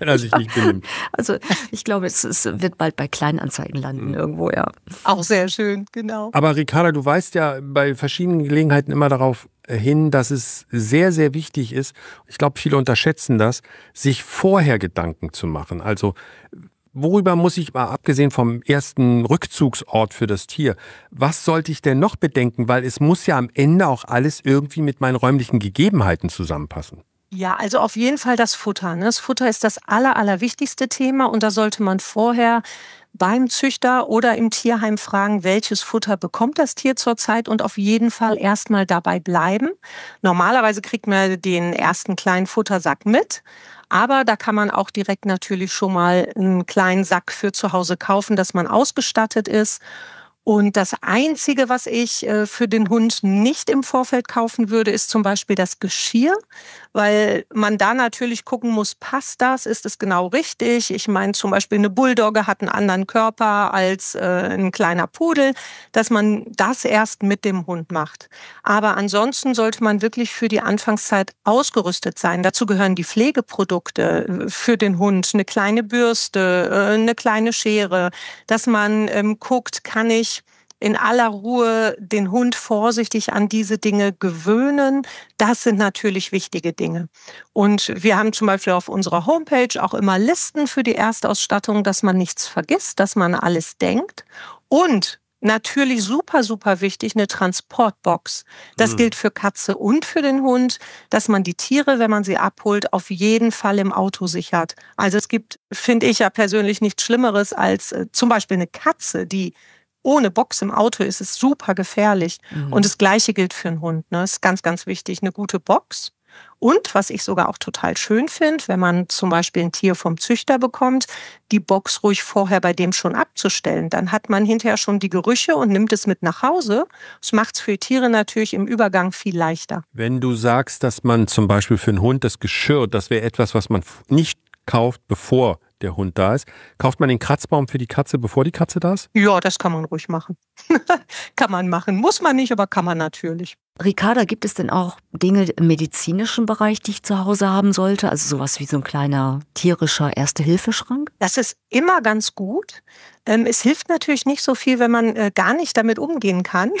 Wenn er sich nicht benimmt. Also ich glaube, es, es wird bald bei Kleinanzeigen landen irgendwo, ja. Auch sehr schön, genau. Aber Ricarda, du weist ja bei verschiedenen Gelegenheiten immer darauf hin, dass es sehr, sehr wichtig ist, ich glaube, viele unterschätzen das, sich vorher Gedanken zu machen. Also worüber muss ich mal, abgesehen vom ersten Rückzugsort für das Tier, was sollte ich denn noch bedenken? Weil es muss ja am Ende auch alles irgendwie mit meinen räumlichen Gegebenheiten zusammenpassen. Ja, also auf jeden Fall das Futter. Ne? Das Futter ist das aller, allerwichtigste Thema und da sollte man vorher beim Züchter oder im Tierheim fragen, welches Futter bekommt das Tier zurzeit und auf jeden Fall erstmal dabei bleiben. Normalerweise kriegt man den ersten kleinen Futtersack mit, aber da kann man auch direkt natürlich schon mal einen kleinen Sack für zu Hause kaufen, dass man ausgestattet ist. Und das Einzige, was ich äh, für den Hund nicht im Vorfeld kaufen würde, ist zum Beispiel das Geschirr, weil man da natürlich gucken muss, passt das, ist es genau richtig? Ich meine, zum Beispiel eine Bulldogge hat einen anderen Körper als äh, ein kleiner Pudel, dass man das erst mit dem Hund macht. Aber ansonsten sollte man wirklich für die Anfangszeit ausgerüstet sein. Dazu gehören die Pflegeprodukte für den Hund, eine kleine Bürste, äh, eine kleine Schere, dass man ähm, guckt, kann ich in aller Ruhe den Hund vorsichtig an diese Dinge gewöhnen. Das sind natürlich wichtige Dinge. Und wir haben zum Beispiel auf unserer Homepage auch immer Listen für die Erstausstattung, dass man nichts vergisst, dass man alles denkt. Und natürlich super, super wichtig, eine Transportbox. Das mhm. gilt für Katze und für den Hund, dass man die Tiere, wenn man sie abholt, auf jeden Fall im Auto sichert. Also es gibt, finde ich ja persönlich, nichts Schlimmeres als äh, zum Beispiel eine Katze, die ohne Box im Auto ist, es super gefährlich. Mhm. Und das Gleiche gilt für einen Hund. Ne? Das ist ganz, ganz wichtig. Eine gute Box. Und was ich sogar auch total schön finde, wenn man zum Beispiel ein Tier vom Züchter bekommt, die Box ruhig vorher bei dem schon abzustellen. Dann hat man hinterher schon die Gerüche und nimmt es mit nach Hause. Das macht es für die Tiere natürlich im Übergang viel leichter. Wenn du sagst, dass man zum Beispiel für einen Hund das Geschirr, das wäre etwas, was man nicht kauft, bevor der Hund da ist. Kauft man den Kratzbaum für die Katze, bevor die Katze da ist? Ja, das kann man ruhig machen. Kann man machen. Muss man nicht, aber kann man natürlich. Ricarda, gibt es denn auch Dinge im medizinischen Bereich, die ich zu Hause haben sollte? Also sowas wie so ein kleiner tierischer Erste-Hilfe-Schrank? Das ist immer ganz gut. Es hilft natürlich nicht so viel, wenn man gar nicht damit umgehen kann.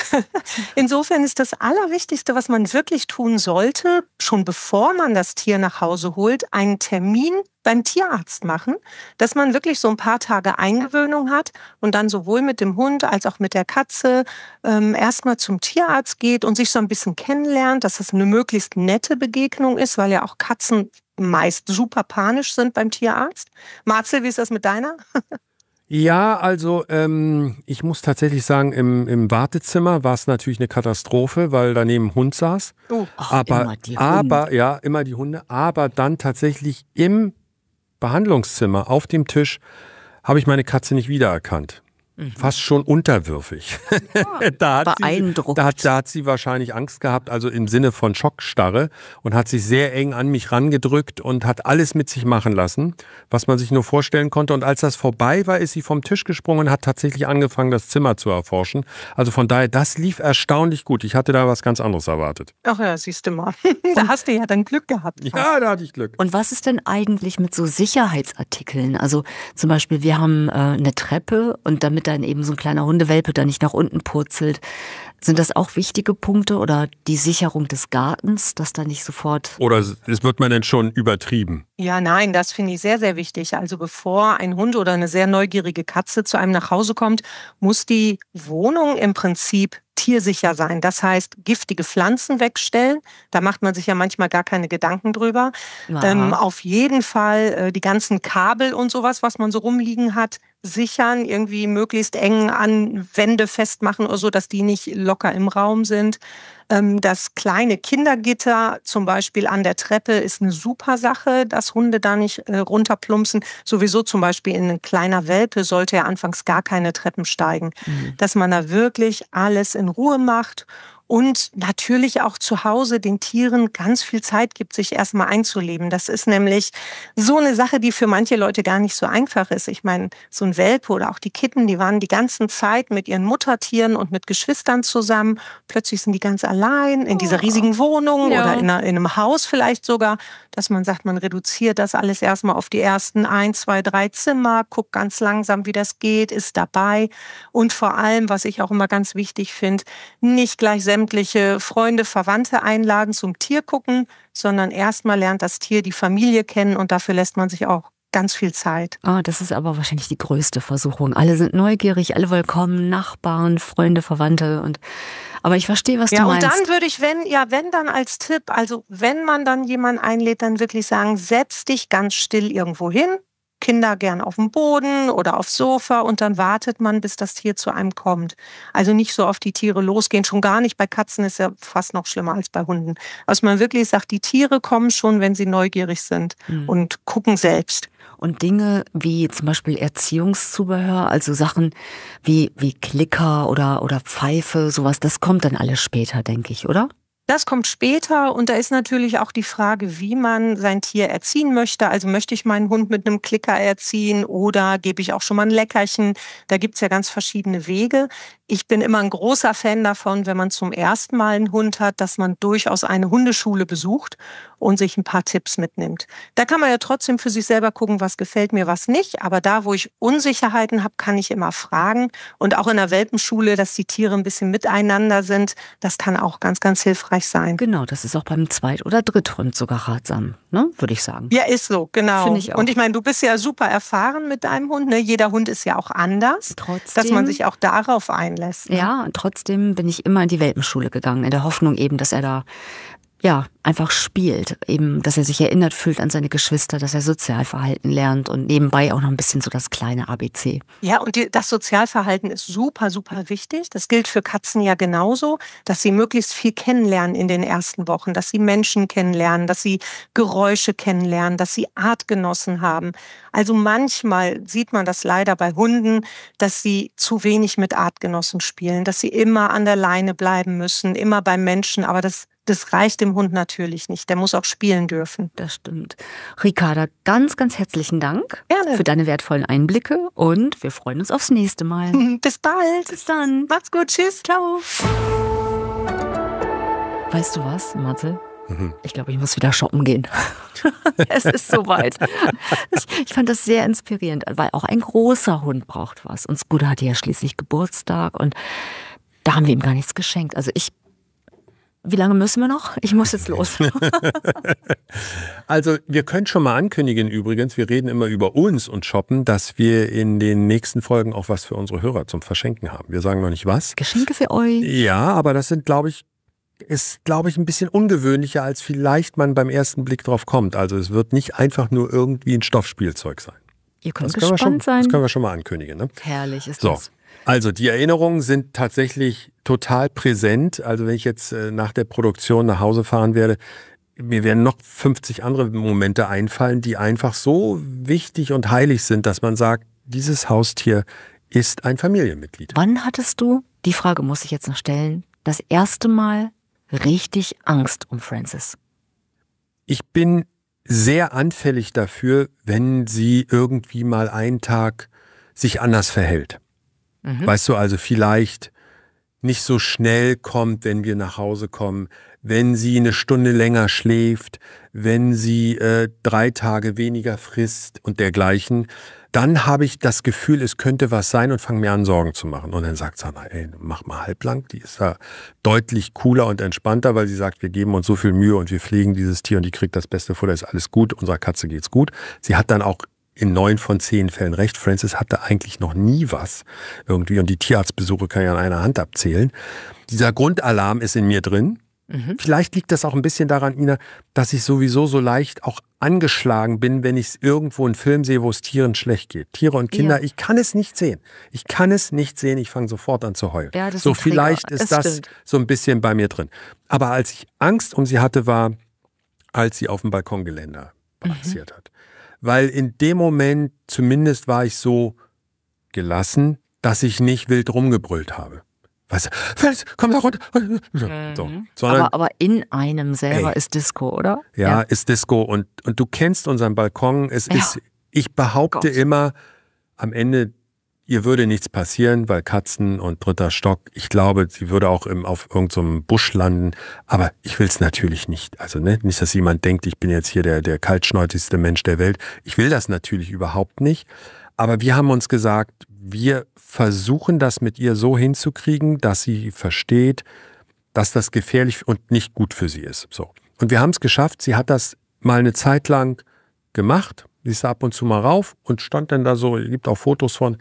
Insofern ist das Allerwichtigste, was man wirklich tun sollte, schon bevor man das Tier nach Hause holt, einen Termin beim Tierarzt machen, dass man wirklich so ein paar Tage Eingewöhnung hat und dann sowohl mit dem Hund als auch mit der Katze ähm, erstmal zum Tierarzt geht und sich so ein bisschen kennenlernt, dass es eine möglichst nette Begegnung ist, weil ja auch Katzen meist super panisch sind beim Tierarzt. Marcel, wie ist das mit deiner? Ja, also ähm, ich muss tatsächlich sagen, im, im Wartezimmer war es natürlich eine Katastrophe, weil daneben ein Hund saß. Oh, ach, aber, immer die Hunde. aber ja, immer die Hunde. Aber dann tatsächlich im Behandlungszimmer auf dem Tisch habe ich meine Katze nicht wiedererkannt. Fast schon unterwürfig. Ja, da hat beeindruckt. Sie, da, da hat sie wahrscheinlich Angst gehabt, also im Sinne von Schockstarre, und hat sich sehr eng an mich rangedrückt und hat alles mit sich machen lassen, was man sich nur vorstellen konnte. Und als das vorbei war, ist sie vom Tisch gesprungen und hat tatsächlich angefangen, das Zimmer zu erforschen. Also von daher, das lief erstaunlich gut. Ich hatte da was ganz anderes erwartet. Ach ja, siehst du mal. Da hast du ja dann Glück gehabt. Ja, da hatte ich Glück. Und was ist denn eigentlich mit so Sicherheitsartikeln? Also zum Beispiel, wir haben äh, eine Treppe, und damit dann eben so ein kleiner Hundewelpe da nicht nach unten purzelt. Sind das auch wichtige Punkte, oder die Sicherung des Gartens, dass da nicht sofort... Oder es wird man denn schon übertrieben? Ja, nein, das finde ich sehr, sehr wichtig. Also bevor ein Hund oder eine sehr neugierige Katze zu einem nach Hause kommt, muss die Wohnung im Prinzip tiersicher sein. Das heißt, giftige Pflanzen wegstellen. Da macht man sich ja manchmal gar keine Gedanken drüber. Ähm, auf jeden Fall äh, die ganzen Kabel und sowas, was man so rumliegen hat, sichern, irgendwie möglichst eng an Wände festmachen oder so, dass die nicht locker im Raum sind. Das kleine Kindergitter zum Beispiel an der Treppe ist eine super Sache, dass Hunde da nicht runterplumpsen. Sowieso zum Beispiel ein kleiner Welpe sollte ja anfangs gar keine Treppen steigen. Mhm. Dass man da wirklich alles in Ruhe macht und natürlich auch zu Hause den Tieren ganz viel Zeit gibt, sich erstmal einzuleben. Das ist nämlich so eine Sache, die für manche Leute gar nicht so einfach ist. Ich meine, so ein Welpe oder auch die Kitten, die waren die ganze Zeit mit ihren Muttertieren und mit Geschwistern zusammen. Plötzlich sind die ganz allein in dieser riesigen Wohnung ja. oder in, einer, in einem Haus vielleicht sogar, dass man sagt, man reduziert das alles erstmal auf die ersten ein, zwei, drei Zimmer, guckt ganz langsam, wie das geht, ist dabei. Und vor allem, was ich auch immer ganz wichtig finde, nicht gleich selbst sämtliche Freunde, Verwandte einladen zum Tier gucken, sondern erstmal lernt das Tier die Familie kennen, und dafür lässt man sich auch ganz viel Zeit. Ah, das ist aber wahrscheinlich die größte Versuchung. Alle sind neugierig, alle willkommen, Nachbarn, Freunde, Verwandte, und aber ich verstehe, was ja, du meinst. Ja, und dann würde ich, wenn, ja, wenn dann als Tipp, also wenn man dann jemanden einlädt, dann wirklich sagen, setz dich ganz still irgendwo hin. Kinder gern auf dem Boden oder aufs Sofa, und dann wartet man, bis das Tier zu einem kommt. Also nicht so auf die Tiere losgehen, schon gar nicht. Bei Katzen ist ja fast noch schlimmer als bei Hunden. Also man wirklich sagt, die Tiere kommen schon, wenn sie neugierig sind mhm. und gucken selbst. und Dinge wie zum Beispiel Erziehungszubehör, also Sachen wie, wie Klicker oder, oder Pfeife, sowas, das kommt dann alles später, denke ich, oder? Das kommt später und da ist natürlich auch die Frage, wie man sein Tier erziehen möchte. Also möchte ich meinen Hund mit einem Klicker erziehen oder gebe ich auch schon mal ein Leckerchen? Da gibt es ja ganz verschiedene Wege. Ich bin immer ein großer Fan davon, wenn man zum ersten Mal einen Hund hat, dass man durchaus eine Hundeschule besucht und sich ein paar Tipps mitnimmt. Da kann man ja trotzdem für sich selber gucken, was gefällt mir, was nicht. Aber da, wo ich Unsicherheiten habe, kann ich immer fragen. Und auch in der Welpenschule, dass die Tiere ein bisschen miteinander sind, das kann auch ganz, ganz hilfreich sein. Genau, das ist auch beim Zweit- oder Dritthund sogar ratsam, ne? Würde ich sagen. Ja, ist so, genau. Finde ich auch. Und ich meine, du bist ja super erfahren mit deinem Hund, ne? Jeder Hund ist ja auch anders, trotzdem, dass man sich auch darauf einlässt. Ne? Ja, und trotzdem bin ich immer in die Welpenschule gegangen, in der Hoffnung eben, dass er da ja einfach spielt, eben, dass er sich erinnert fühlt an seine Geschwister, dass er Sozialverhalten lernt und nebenbei auch noch ein bisschen so das kleine A B C. Ja, und die, das Sozialverhalten ist super, super wichtig. Das gilt für Katzen ja genauso, dass sie möglichst viel kennenlernen in den ersten Wochen, dass sie Menschen kennenlernen, dass sie Geräusche kennenlernen, dass sie Artgenossen haben. Also manchmal sieht man das leider bei Hunden, dass sie zu wenig mit Artgenossen spielen, dass sie immer an der Leine bleiben müssen, immer beim Menschen, aber das Das reicht dem Hund natürlich nicht. Der muss auch spielen dürfen. Das stimmt. Ricarda, ganz, ganz herzlichen Dank Gerne. für deine wertvollen Einblicke und wir freuen uns aufs nächste Mal. Bis bald. Bis dann. Macht's gut. Tschüss. Ciao. Weißt du was, Marcel? Mhm. Ich glaube, ich muss wieder shoppen gehen. Es ist soweit. Ich fand das sehr inspirierend, weil auch ein großer Hund braucht was. Und Skudde hatte ja schließlich Geburtstag und da haben wir ihm gar nichts geschenkt. Also ich Wie lange müssen wir noch? Ich muss jetzt los. Also wir können schon mal ankündigen übrigens, wir reden immer über uns und shoppen, dass wir in den nächsten Folgen auch was für unsere Hörer zum Verschenken haben. Wir sagen noch nicht was. Geschenke für euch. Ja, aber das sind, glaube ich, ist, glaube ich, ein bisschen ungewöhnlicher, als vielleicht man beim ersten Blick drauf kommt. Also es wird nicht einfach nur irgendwie ein Stoffspielzeug sein. Ihr könnt das gespannt schon, sein. Das können wir schon mal ankündigen. Ne? Herrlich ist so. Das. Also die Erinnerungen sind tatsächlich total präsent. Also wenn ich jetzt äh, nach der Produktion nach Hause fahren werde, mir werden noch fünfzig andere Momente einfallen, die einfach so wichtig und heilig sind, dass man sagt, dieses Haustier ist ein Familienmitglied. Wann hattest du, die Frage muss ich jetzt noch stellen, das erste Mal richtig Angst um Francis? Ich bin sehr anfällig dafür, wenn sie irgendwie mal einen Tag sich anders verhält. Mhm. Weißt du, also vielleicht nicht so schnell kommt, wenn wir nach Hause kommen, wenn sie eine Stunde länger schläft, wenn sie äh, drei Tage weniger frisst und dergleichen, dann habe ich das Gefühl, es könnte was sein und fange mir an, Sorgen zu machen. Und dann sagt Sana, ey, mach mal halblang, die ist da deutlich cooler und entspannter, weil sie sagt, wir geben uns so viel Mühe und wir pflegen dieses Tier und die kriegt das beste Futter, ist alles gut, unserer Katze geht's gut. Sie hat dann auch in neun von zehn Fällen recht. Francis hatte eigentlich noch nie was irgendwie. Und die Tierarztbesuche kann ich an einer Hand abzählen. Dieser Grundalarm ist in mir drin. Mhm. Vielleicht liegt das auch ein bisschen daran, Ina, dass ich sowieso so leicht auch angeschlagen bin, wenn ich irgendwo einen Film sehe, wo es Tieren schlecht geht. Tiere und Kinder, ja. Ich kann es nicht sehen. Ich kann es nicht sehen, ich fange sofort an zu heulen. Ja, das so ist vielleicht ist das, das so ein bisschen bei mir drin. Aber als ich Angst um sie hatte, war, als sie auf dem Balkongeländer balanciert mhm. hat. Weil in dem Moment zumindest war ich so gelassen, dass ich nicht wild rumgebrüllt habe. Weißt du, komm da runter. So. Sondern, aber, aber in einem selber ey, ist Disco, oder? Ja, ja, ist Disco. Und, und du kennst unseren Balkon. Es ja. ist, ich behaupte Gott. immer, am Ende, ihr würde nichts passieren, weil Katzen und dritter Stock, ich glaube, sie würde auch im, auf irgendeinem so Busch landen, aber ich will es natürlich nicht. Also ne? Nicht, dass jemand denkt, ich bin jetzt hier der, der kaltschnäuzigste Mensch der Welt. Ich will das natürlich überhaupt nicht, aber wir haben uns gesagt, wir versuchen das mit ihr so hinzukriegen, dass sie versteht, dass das gefährlich und nicht gut für sie ist. So. Und wir haben es geschafft, sie hat das mal eine Zeit lang gemacht, sie ist ab und zu mal rauf und stand dann da so, es gibt auch Fotos von.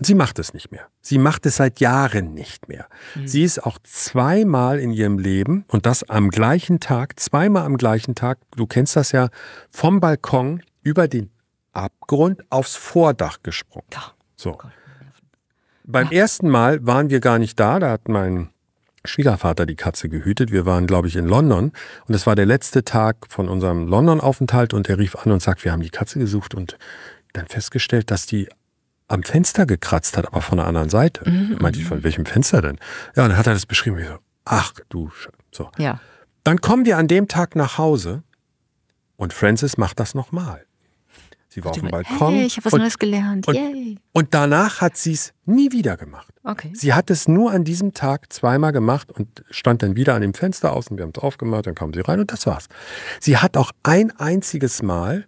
Sie macht es nicht mehr. Sie macht es seit Jahren nicht mehr. Mhm. Sie ist auch zweimal in ihrem Leben und das am gleichen Tag, zweimal am gleichen Tag, du kennst das ja, vom Balkon über den Abgrund aufs Vordach gesprungen. So. Beim ersten Mal waren wir gar nicht da, da hat mein Schwiegervater die Katze gehütet. Wir waren, glaube ich, in London und es war der letzte Tag von unserem London-Aufenthalt und er rief an und sagt, wir haben die Katze gesucht und dann festgestellt, dass die am Fenster gekratzt hat, aber von der anderen Seite. Mhm. Meinte ich, von welchem Fenster denn? Ja, und dann hat er das beschrieben. Ich so, ach du Sch so. Ja. Dann kommen wir an dem Tag nach Hause und Francis macht das nochmal. Sie war auf dem Balkon. Hey, ich habe was und, Neues gelernt. Und, Yay. Und danach hat sie es nie wieder gemacht. Okay. Sie hat es nur an diesem Tag zweimal gemacht und stand dann wieder an dem Fenster außen. Wir haben es aufgemacht, dann kam sie rein und das war's. Sie hat auch ein einziges Mal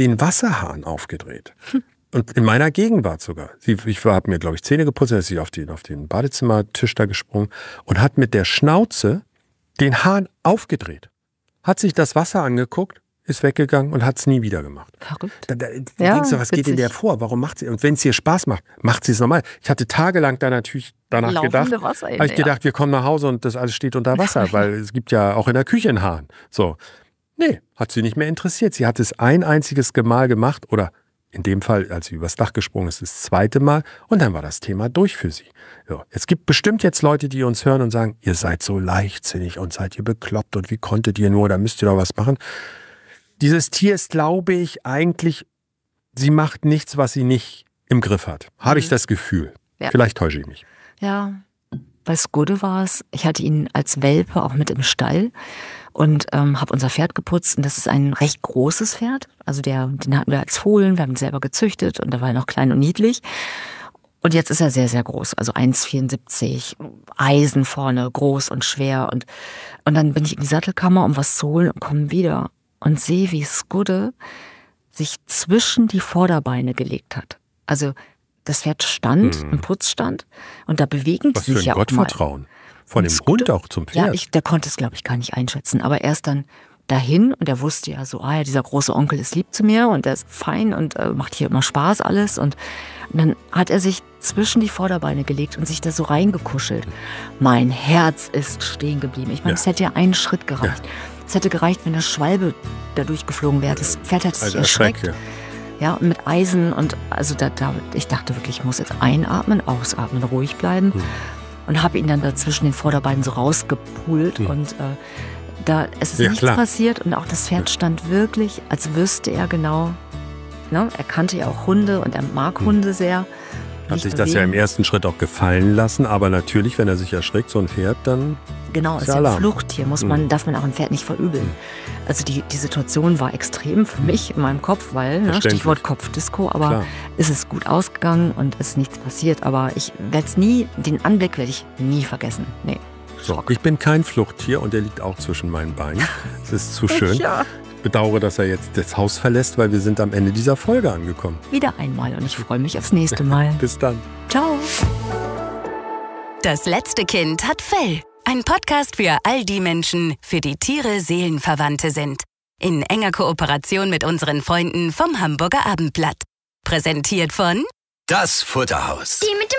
den Wasserhahn aufgedreht. Hm. Und in meiner Gegenwart sogar. Sie, ich habe mir, glaube ich, Zähne geputzt, ist sie auf den, auf den Badezimmertisch da gesprungen und hat mit der Schnauze den Hahn aufgedreht. Hat sich das Wasser angeguckt, ist weggegangen und hat es nie wieder gemacht. Verrückt. Da, da, da ja, denkst du, was witzig. Geht in der vor? Warum macht sie? Und wenn es ihr Spaß macht, macht sie es normal. Ich hatte tagelang da natürlich danach Laufende gedacht, habe ich gedacht, ja. Wir kommen nach Hause und das alles steht unter Wasser, weil es gibt ja auch in der Küche einen Hahn. So. Nee, hat sie nicht mehr interessiert. Sie hat es ein einziges Mal gemacht oder in dem Fall, als sie übers Dach gesprungen ist, das zweite Mal und dann war das Thema durch für sie. Ja, es gibt bestimmt jetzt Leute, die uns hören und sagen, ihr seid so leichtsinnig und seid ihr bekloppt und wie konntet ihr nur, da müsst ihr doch was machen. Dieses Tier ist, glaube ich, eigentlich, sie macht nichts, was sie nicht im Griff hat. Habe mhm. ich das Gefühl. Ja. Vielleicht täusche ich mich. Ja, bei Skudde war es, ich hatte ihn als Welpe auch mit im Stall und ähm, habe unser Pferd geputzt. Und das ist ein recht großes Pferd. Also der, den hatten wir als Fohlen, wir haben ihn selber gezüchtet und da war er noch klein und niedlich. Und jetzt ist er sehr, sehr groß, also eins Komma vierundsiebzig, Eisen vorne, groß und schwer. Und, und dann bin ich in die Sattelkammer, um was zu holen und komme wieder. Und sehe, wie Skudde sich zwischen die Vorderbeine gelegt hat. Also das Pferd stand, mhm. im Putzstand, und da bewegen die sich ja auch mal. Was für ein Gottvertrauen. Von dem Hund auch zum Pferd. Ja, ich, der konnte es, glaube ich, gar nicht einschätzen. Aber er ist dann dahin und er wusste ja so, ah ja, dieser große Onkel ist lieb zu mir und er ist fein und äh, macht hier immer Spaß alles. Und, und dann hat er sich zwischen die Vorderbeine gelegt und sich da so reingekuschelt. Mhm. Mein Herz ist stehen geblieben. Ich meine, es ja. hätte ja einen Schritt gereicht. Ja. Es hätte gereicht, wenn eine Schwalbe dadurch geflogen wäre. Das Pferd hat sich also erschreckt. Ja. Ja, und mit Eisen und also da, da, ich dachte wirklich, ich muss jetzt einatmen, ausatmen, ruhig bleiben. Mhm. Und habe ihn dann dazwischen den Vorderbeinen so rausgepult. Mhm. Und äh, da es ist ja, nichts klar. passiert. Und auch das Pferd stand wirklich, als wüsste er genau. Ne? Er kannte ja auch Hunde und er mag mhm. Hunde sehr. Hat sich das ja im ersten Schritt auch gefallen lassen. Aber natürlich, wenn er sich erschreckt, so ein Pferd, dann genau, ist ja ein Fluchttier. Muss man, mhm. darf man auch ein Pferd nicht verübeln. Mhm. Also die, die Situation war extrem für mich in meinem Kopf, weil, ne, Stichwort Kopfdisco, aber klar. ist es gut ausgegangen und ist nichts passiert. Aber ich werde es nie, den Anblick werde ich nie vergessen. Nee. So, ich bin kein Fluchttier und er liegt auch zwischen meinen Beinen. Es ist zu schön. Ja. Bedauere, dass er jetzt das Haus verlässt, weil wir sind am Ende dieser Folge angekommen. Wieder einmal und ich freue mich aufs nächste Mal. Bis dann. Ciao. Das letzte Kind hat Fell. Ein Podcast für all die Menschen, für die Tiere Seelenverwandte sind. In enger Kooperation mit unseren Freunden vom Hamburger Abendblatt. Präsentiert von Das Futterhaus. Die mit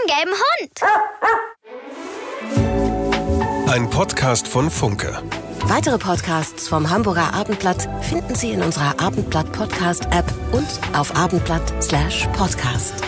dem gelben Hund. Ein Podcast von Funke. Weitere Podcasts vom Hamburger Abendblatt finden Sie in unserer Abendblatt-Podcast-App und auf abendblatt Punkt podcast.